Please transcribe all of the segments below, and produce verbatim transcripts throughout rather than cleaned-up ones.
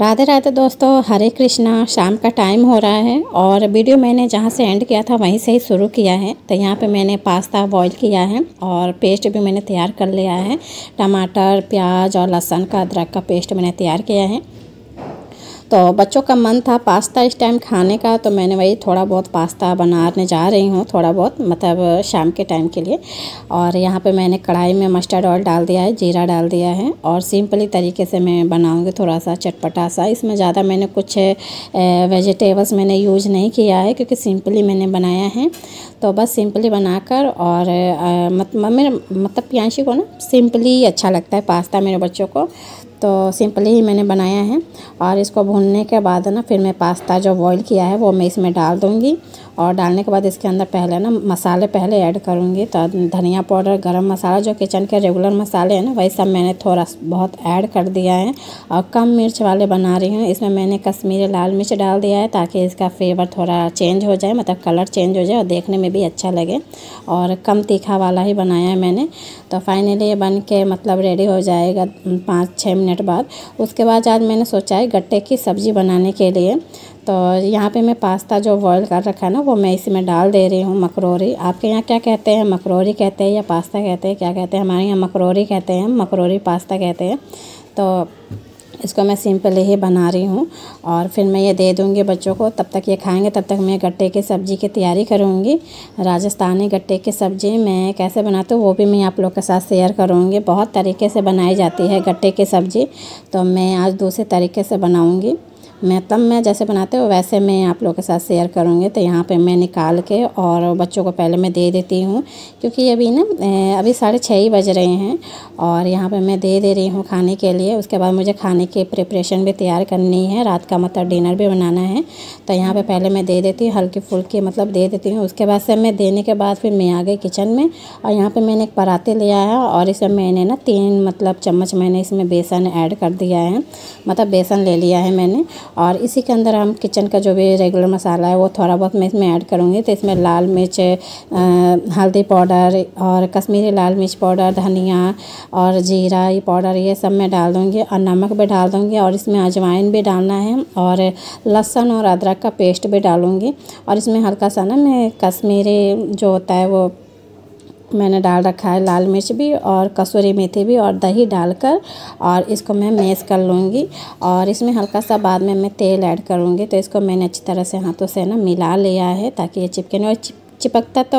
राधे राधे दोस्तों, हरे कृष्णा। शाम का टाइम हो रहा है और वीडियो मैंने जहाँ से एंड किया था वहीं से ही शुरू किया है। तो यहाँ पे मैंने पास्ता बॉईल किया है और पेस्ट भी मैंने तैयार कर लिया है। टमाटर, प्याज और लहसुन का, अदरक का पेस्ट मैंने तैयार किया है। तो बच्चों का मन था पास्ता इस टाइम खाने का, तो मैंने वही थोड़ा बहुत पास्ता बनाने जा रही हूँ, थोड़ा बहुत मतलब शाम के टाइम के लिए। और यहाँ पे मैंने कढ़ाई में मस्टर्ड ऑयल डाल दिया है, जीरा डाल दिया है और सिंपली तरीके से मैं बनाऊँगी, थोड़ा सा चटपटा सा। इसमें ज़्यादा मैंने कुछ वेजिटेबल्स मैंने यूज नहीं किया है क्योंकि सिंपली मैंने बनाया है। तो बस सिंपली बनाकर और आ, मत, मेरे मतलब प्यांशी को ना सिंपली अच्छा लगता है पास्ता मेरे बच्चों को, तो सिंपली ही मैंने बनाया है। और इसको भूनने के बाद ना फिर मैं पास्ता जो बॉईल किया है वो मैं इसमें डाल दूँगी और डालने के बाद इसके अंदर पहले ना मसाले पहले ऐड करूँगी। तो धनिया पाउडर, गरम मसाला, जो किचन के रेगुलर मसाले हैं ना वही सब मैंने थोड़ा बहुत ऐड कर दिया है। और कम मिर्च वाले बना रही हूँ। इसमें मैंने कश्मीरी लाल मिर्च डाल दिया है ताकि इसका फ्लेवर थोड़ा चेंज हो जाए, मतलब कलर चेंज हो जाए और देखने में भी अच्छा लगे। और कम तीखा वाला ही बनाया है मैंने। तो फाइनली ये बन के मतलब रेडी हो जाएगा पाँच छः मिनट बाद। उसके बाद आज मैंने सोचा है गट्टे की सब्ज़ी बनाने के लिए। तो यहाँ पे मैं पास्ता जो बॉयल कर रखा है ना वो मैं इसी में डाल दे रही हूँ। मकरोरी, आपके यहाँ क्या कहते हैं, मकरोरी कहते हैं या पास्ता कहते हैं, क्या कहते हैं? हमारे यहाँ मकरोरी कहते हैं, मकरोरी पास्ता कहते हैं। तो इसको मैं सिंपल ही बना रही हूँ और फिर मैं ये दे दूँगी बच्चों को, तब तक ये खाएंगे। तब तक मैं गट्टे की सब्ज़ी की तैयारी करूँगी। राजस्थानी गट्टे की सब्ज़ी मैं कैसे बनाती हूँ वो भी मैं आप लोग के साथ शेयर करूँगी। बहुत तरीके से बनाई जाती है गट्टे की सब्ज़ी, तो मैं आज दूसरे तरीके से बनाऊँगी। मैं तब मैं जैसे बनाते हो वैसे मैं आप लोगों के साथ शेयर करूँगी। तो यहाँ पे मैं निकाल के और बच्चों को पहले मैं दे देती हूँ क्योंकि अभी ना अभी साढ़े छः ही बज रहे हैं और यहाँ पे मैं दे दे रही हूँ खाने के लिए। उसके बाद मुझे खाने की प्रिपरेशन भी तैयार करनी है, रात का मतलब डिनर भी बनाना है। तो यहाँ पर पहले मैं दे देती हूँ, हल्की फुल्की मतलब दे देती हूँ। उसके बाद से मैं देने के बाद फिर मैं आ गई किचन में और यहाँ पर मैंने एक पराते लिया है और इसमें मैंने ना तीन मतलब चम्मच मैंने इसमें बेसन ऐड कर दिया है, मतलब बेसन ले लिया है मैंने। और इसी के अंदर हम किचन का जो भी रेगुलर मसाला है वो थोड़ा बहुत मैं इसमें ऐड करूँगी। तो इसमें लाल मिर्च, हल्दी पाउडर और कश्मीरी लाल मिर्च पाउडर, धनिया और जीरा ये पाउडर ये सब मैं डाल दूँगी और नमक भी डाल दूँगी और इसमें अजवाइन भी डालना है और लहसुन और अदरक का पेस्ट भी डालूँगी। और इसमें हल्का सा ना मैं कश्मीरी जो होता है वो मैंने डाल रखा है, लाल मिर्च भी और कसूरी मेथी भी और दही डालकर और इसको मैं मैश कर लूँगी। और इसमें हल्का सा बाद में मैं तेल ऐड करूँगी। तो इसको मैंने अच्छी तरह से हाथों से ना मिला लिया है ताकि ये चिपके नहीं, और चिपकता तो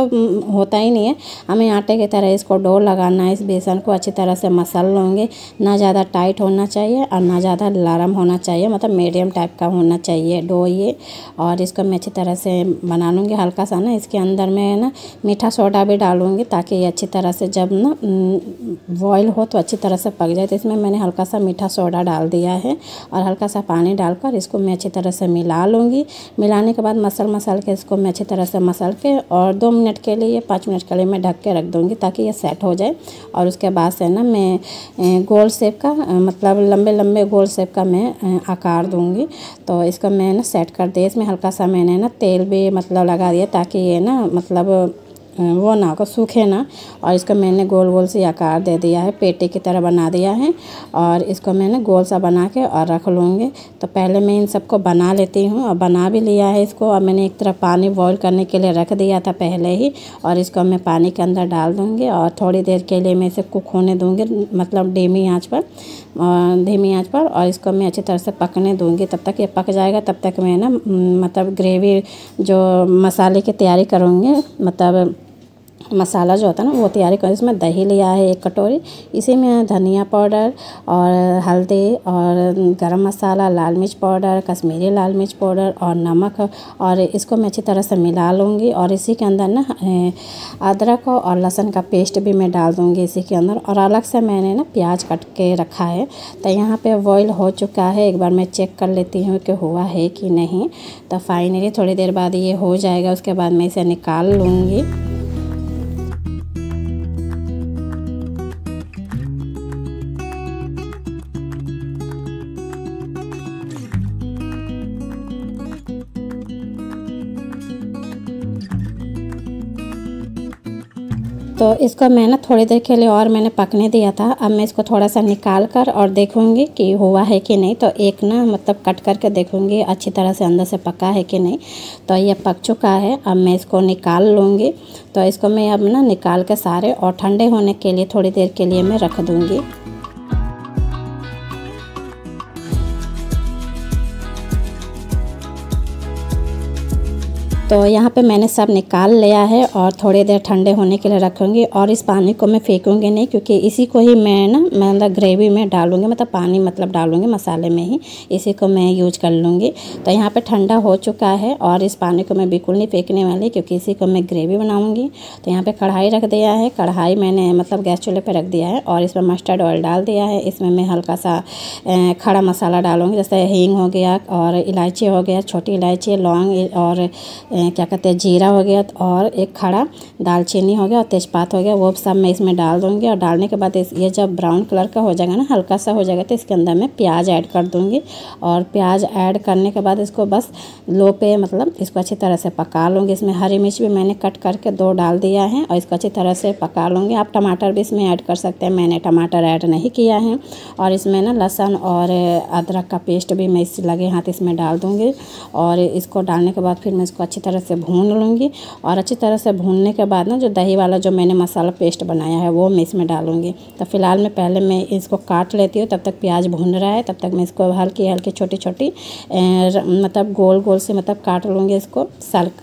होता ही नहीं है। हमें आटे की तरह इसको डो लगाना है। इस बेसन को अच्छी तरह से मसल लूँगी, ना ज़्यादा टाइट होना चाहिए और ना ज़्यादा नरम होना चाहिए, मतलब मीडियम टाइप का होना चाहिए डो ये। और इसको मैं अच्छी तरह से बना लूँगी। हल्का सा ना इसके अंदर मैं ना मीठा सोडा भी डालूँगी ताकि ये अच्छी तरह से जब ना बॉयल हो तो अच्छी तरह से पक जाए। तो इसमें मैंने हल्का सा मीठा सोडा डाल दिया है और हल्का सा पानी डालकर इसको मैं अच्छी तरह से मिला लूँगी। मिलाने के बाद मसल मसल के इसको मैं अच्छी तरह से मसल के और दो मिनट के लिए, पाँच मिनट के लिए मैं ढक के रख दूँगी ताकि ये सेट हो जाए। और उसके बाद से ना मैं गोल शेप का मतलब लंबे लंबे गोल शेप का मैं आकार दूँगी। तो इसको मैं ना सेट कर दिया। इसमें हल्का सा मैंने ना तेल भी मतलब लगा दिया ताकि ये ना मतलब वो ना को सूखे ना। और इसको मैंने गोल गोल से आकार दे दिया है, पेटी की तरह बना दिया है। और इसको मैंने गोल सा बना के और रख लूँगी। तो पहले मैं इन सबको बना लेती हूँ और बना भी लिया है इसको। और मैंने एक तरफ पानी बॉईल करने के लिए रख दिया था पहले ही और इसको मैं पानी के अंदर डाल दूँगी और थोड़ी देर के लिए मैं इसे कुक होने दूँगी, मतलब धीमी आँच पर धीमी आँच पर और इसको मैं अच्छी तरह से पकने दूँगी। तब तक ये पक जाएगा, तब तक मैं ना मतलब ग्रेवी जो मसाले की तैयारी करूँगी, मतलब मसाला जो होता है ना वो तैयारी करें। इसमें दही लिया है एक कटोरी, इसी में धनिया पाउडर और हल्दी और गरम मसाला, लाल मिर्च पाउडर, कश्मीरी लाल मिर्च पाउडर और नमक, और इसको मैं अच्छी तरह से मिला लूँगी। और इसी के अंदर ना अदरक और लहसुन का पेस्ट भी मैं डाल दूँगी इसी के अंदर। और अलग से मैंने ना प्याज कट के रखा है। तो यहाँ पर बॉयल हो चुका है, एक बार मैं चेक कर लेती हूँ कि हुआ है कि नहीं। तो फाइनली थोड़ी देर बाद ये हो जाएगा, उसके बाद मैं इसे निकाल लूँगी। तो तो इसको मैं ना थोड़ी देर के लिए और मैंने पकने दिया था। अब मैं इसको थोड़ा सा निकाल कर और देखूँगी कि हुआ है कि नहीं। तो एक ना मतलब कट करके देखूँगी अच्छी तरह से अंदर से पका है कि नहीं। तो ये पक चुका है, अब मैं इसको निकाल लूँगी। तो इसको मैं अब ना निकाल के सारे और ठंडे होने के लिए थोड़ी देर के लिए मैं रख दूँगी। तो यहाँ पे मैंने सब निकाल लिया है और थोड़ी देर ठंडे होने के लिए रखूँगी। और इस पानी को मैं फेंकूँगी नहीं, क्योंकि इसी को ही मैं ना मतलब ग्रेवी में डालूँगी, मतलब पानी मतलब डालूँगी मसाले में ही, इसी को मैं यूज कर लूँगी। तो यहाँ पे ठंडा हो चुका है और इस पानी को मैं बिल्कुल नहीं फेंकने वाली, क्योंकि इसी को मैं ग्रेवी बनाऊँगी। तो यहाँ पर कढ़ाई रख दिया है, कढ़ाई मैंने मतलब गैस चूल्हे पर रख दिया है और इसमें मस्टर्ड ऑयल डाल दिया है। इसमें मैं हल्का सा खड़ा मसाला डालूँगी, जैसे हींग हो गया और इलायची हो गया, छोटी इलायची, लौंग और क्या कहते हैं जीरा हो गया और एक खड़ा दालचीनी हो गया और तेज़पात हो गया, वो सब मैं इसमें डाल दूँगी। और डालने के बाद ये जब ब्राउन कलर का हो जाएगा ना, हल्का सा हो जाएगा, तो इसके अंदर मैं प्याज ऐड कर दूँगी। और प्याज ऐड करने के बाद इसको बस लो पे मतलब इसको अच्छी तरह से पका लूँगी। इसमें हरी मिर्च भी मैंने कट करके दो डाल दिया है और इसको अच्छी तरह से पका लूँगी। आप टमाटर भी इसमें ऐड कर सकते हैं, मैंने टमाटर ऐड नहीं किया है। और इसमें ना लहसुन और अदरक का पेस्ट भी मैं इस लगे हाथ इसमें डाल दूँगी। और इसको डालने के बाद फिर मैं इसको अच्छी तरह से भून लूँगी। और अच्छी तरह से भूनने के बाद ना जो दही वाला जो मैंने मसाला पेस्ट बनाया है वो मैं इसमें डालूँगी। तो फिलहाल मैं पहले मैं इसको काट लेती हूँ, तब तक प्याज भून रहा है, तब तक मैं इसको हल्की हल्की छोटी छोटी मतलब गोल गोल से मतलब काट लूँगी इसको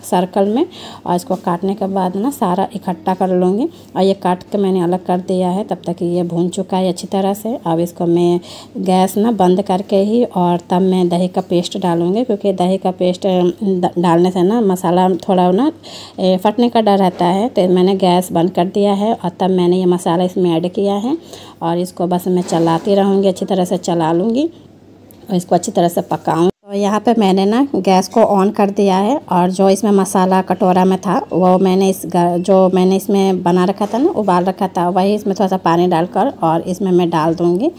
सर्कल में। और इसको काटने के बाद ना सारा इकट्ठा कर लूँगी। और ये काट के मैंने अलग कर दिया है, तब तक ये भून चुका है अच्छी तरह से। अब इसको मैं गैस ना बंद करके ही और तब मैं दही का पेस्ट डालूँगी, क्योंकि दही का पेस्ट डालने से ना मसाला थोड़ा ना फटने का डर रहता है। तो मैंने गैस बंद कर दिया है और तब मैंने ये मसाला इसमें ऐड किया है। और इसको बस मैं चलाती रहूँगी, अच्छी तरह से चला लूँगी और इसको अच्छी तरह से पकाऊँ। तो यहाँ पे मैंने ना गैस को ऑन कर दिया है और जो इसमें मसाला कटोरा में था वो मैंने इस जो मैंने इसमें बना रखा था ना, उबाल रखा था, वही इसमें थोड़ा सा पानी डालकर और इसमें मैं डाल दूँगी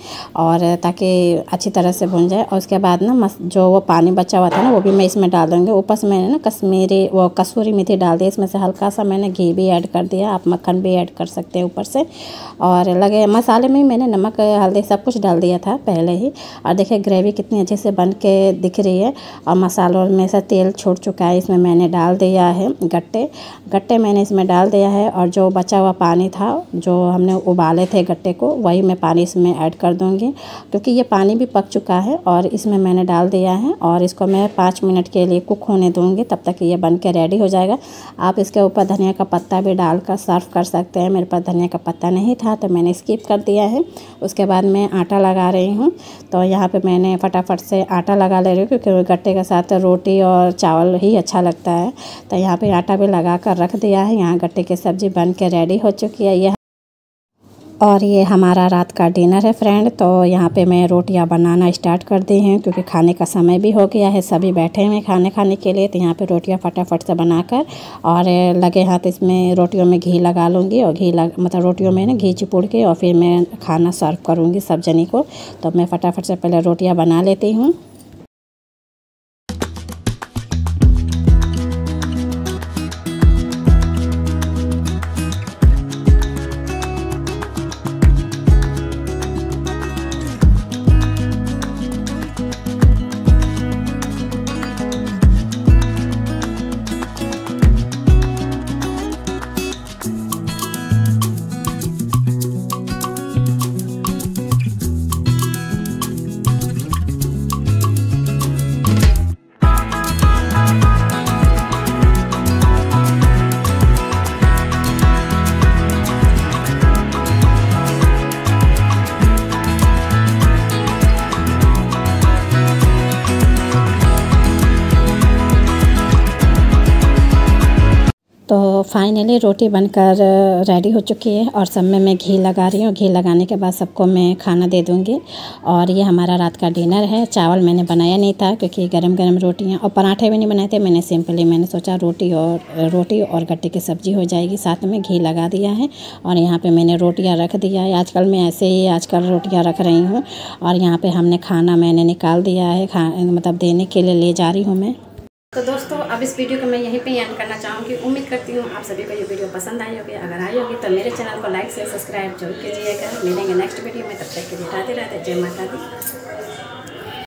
और ताकि अच्छी तरह से भुन जाए। और उसके बाद ना जो वो पानी बचा हुआ था ना वो भी मैं इसमें डाल दूँगी। ऊपर से मैंने ना कश्मीरी वो कसूरी मेथी डाल दी, इसमें से हल्का सा मैंने घी भी ऐड कर दिया। आप मक्खन भी ऐड कर सकते हैं ऊपर से। और लगे मसाले में मैंने नमक हल्दी सब कुछ डाल दिया था पहले ही। और देखिए ग्रेवी कितनी अच्छे से बन के दिख रही है और मसालों में से तेल छोड़ चुका है। इसमें मैंने डाल दिया है गट्टे, गट्टे मैंने इसमें डाल दिया है। और जो बचा हुआ पानी था जो हमने उबाले थे गट्टे को, वही मैं पानी इसमें ऐड कर दूंगी, क्योंकि ये पानी भी पक चुका है और इसमें मैंने डाल दिया है। और इसको मैं पाँच मिनट के लिए कुक होने दूँगी, तब तक ये बन के रेडी हो जाएगा। आप इसके ऊपर धनिया का पत्ता भी डाल कर सर्व कर सकते हैं। मेरे पास धनिया का पत्ता नहीं था तो मैंने स्किप कर दिया है। उसके बाद मैं आटा लगा रही हूँ। तो यहाँ पर मैंने फटाफट से आटा लगा ले रही हूँ, क्योंकि गट्टे के साथ रोटी और चावल ही अच्छा लगता है। तो यहाँ पे आटा भी लगा कर रख दिया है। यहाँ गट्टे की सब्ज़ी बन के रेडी हो चुकी है। यह और ये हमारा रात का डिनर है फ्रेंड। तो यहाँ पे मैं रोटियाँ बनाना स्टार्ट कर दी हैं, क्योंकि खाने का समय भी हो गया है, सभी बैठे हुए खाने खाने के लिए। तो यहाँ पे रोटियाँ फटाफट से बनाकर और लगे हाथ इसमें रोटियों में घी लगा लूँगी और घी लग मतलब रोटियों में ना घी चिपुड़ के और फिर मैं खाना सर्व करूँगी सब जनी को। तो मैं फटाफट से पहले रोटियाँ बना लेती हूँ। तो फाइनली रोटी बनकर रेडी हो चुकी है और सब में मैं घी लगा रही हूँ। घी लगाने के बाद सबको मैं खाना दे दूँगी। और ये हमारा रात का डिनर है। चावल मैंने बनाया नहीं था, क्योंकि गरम गरम रोटियाँ और पराठे भी नहीं बनाए थे मैंने, सिंपली मैंने सोचा रोटी और रोटी और गट्टे की सब्ज़ी हो जाएगी। साथ में घी लगा दिया है और यहाँ पर मैंने रोटियाँ रख दिया है। आजकल मैं ऐसे ही आजकल रोटियाँ रख रही हूँ। और यहाँ पर हमने खाना मैंने निकाल दिया है, खा मतलब देने के लिए ले जा रही हूँ मैं। तो दोस्तों अब इस वीडियो को मैं यहीं पे एंड करना चाहूँगी। उम्मीद करती हूँ आप सभी को ये वीडियो पसंद आई होगी। अगर आई होगी तो मेरे चैनल को लाइक शेयर सब्सक्राइब जरूर कीजिएगा। मिलेंगे नेक्स्ट वीडियो में, तब तक के लिए राधे राधे, जय माता दी।